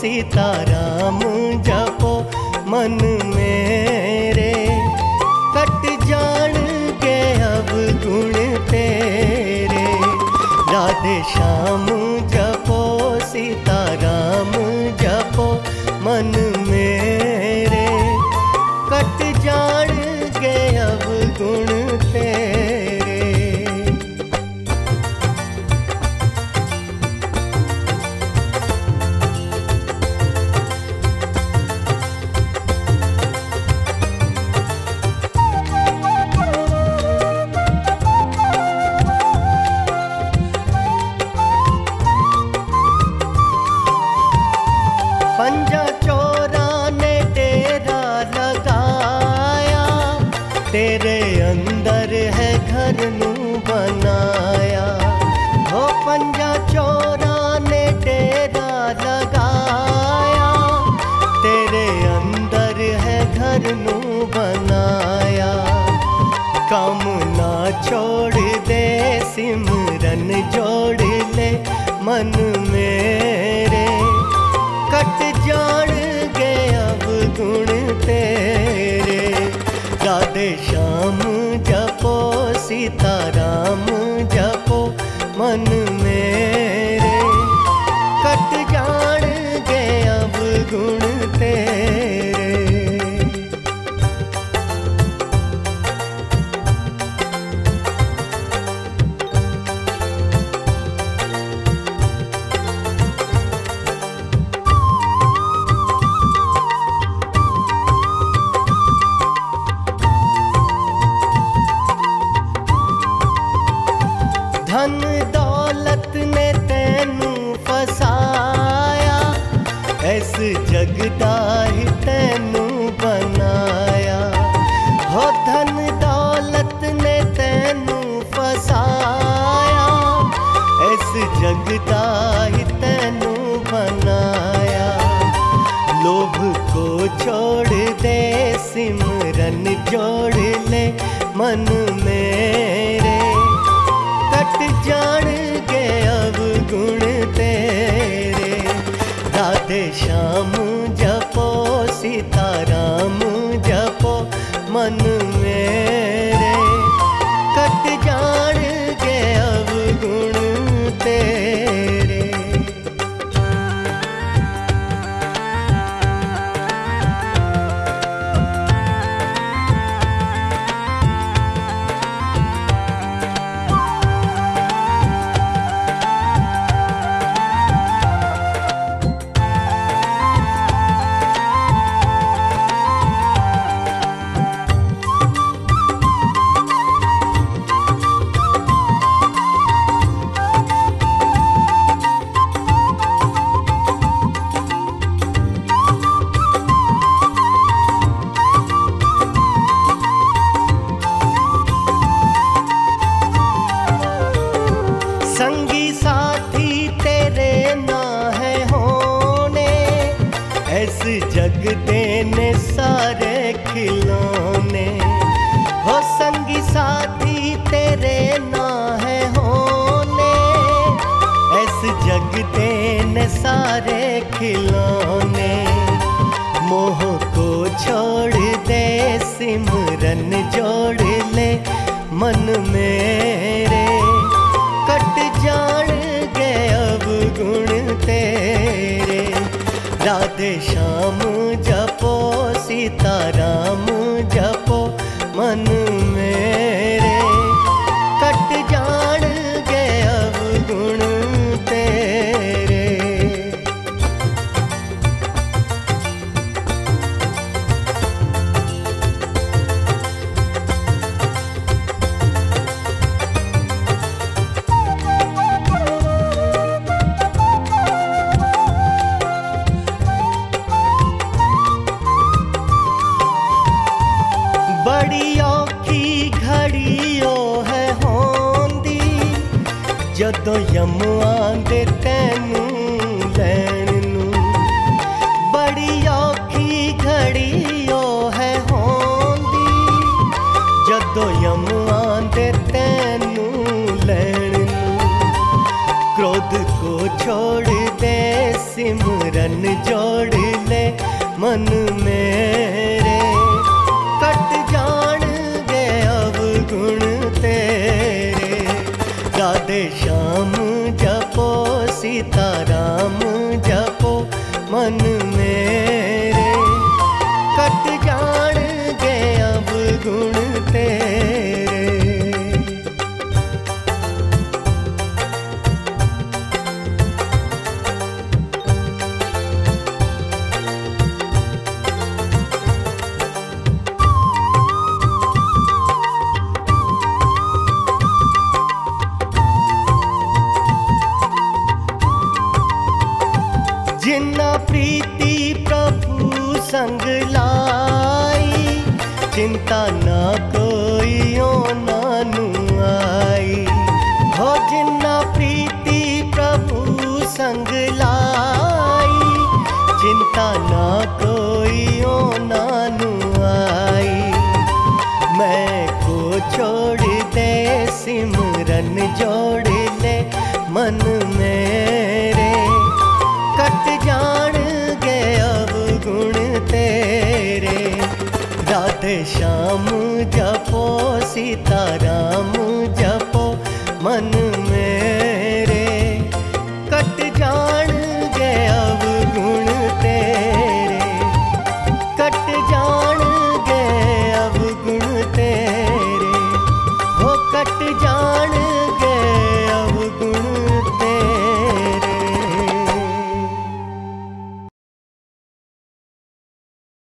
सीताराम जपो मन मेरे, कट जान के अब गुण तेरे। राधे श्याम जपो सीताराम जपो मन मेरे, कट जान के अब गुण तेरे। पंजा चोरा ने डेरा लगाया, तेरे अंदर है घर नू बनाया। हो पंजा चोरा ने डेरा लगाया, तेरे अंदर है घर नू बनाया। काम ना छोड़ दे सिमरन जोड़ ले मन मेरे, कट जान गे अब गुण तेरे। राधे श्याम जपो सीताराम जपो मन मेरे, कट जान गे अब गुण तेरे। धन दौलत ने तैनू फसाया, ऐस जगदाही तैनू बनाया। हो धन दौलत ने तैनू फसाया, ऐस जगदाही तैनू बनाया। लोभ को छोड़ दे सिमरन जोड़ ले मन मेरे, कट जान के अब गुण तेरे। राधे श्याम जपो सीताराम जपो मन मेरे, कट जान के अब गुण तेरे। संगी साथी तेरे ना है होने, ऐसे जग देने सारे खिलौने। हो संगी साथी तेरे ना है होने, ऐसे जग देने सारे खिलौने। मोह को छोड़ दे सिमरन जोड़ ले मन मेरे, कट जान गे अब गुण तेरे। राधे श्याम जपो सीताराम जपो मन मेरे, कट जान गे अब गुण तेरे। बड़ी औखी घड़ी ओ है होंदी, जदों यम आंदे तैनू लैण नू। बड़ी औखी घड़ी ओ है होंदी, जदों यम आंदे तैनू लैण नू। क्रोध को छोड़ दे सिमरन नैन जोड़ ले मन मेरे, कट जान दे अब गुण तेरे। राधे श्याम जपो सीता राम जपो मन मेरे, कट जान दे अब गुण तेरे। जिन्ना प्रीति प्रभु संग लाई, चिंता ना कोई नानु आई। हो जिन्ना प्रीति प्रभु संग लाई, चिंता ना कोई नानु आई। मैं को छोड़ दे सिमरन जोड़ ले मन मेरे, कट जान गे अब गुण तेरे। राधे श्याम जपो सीता राम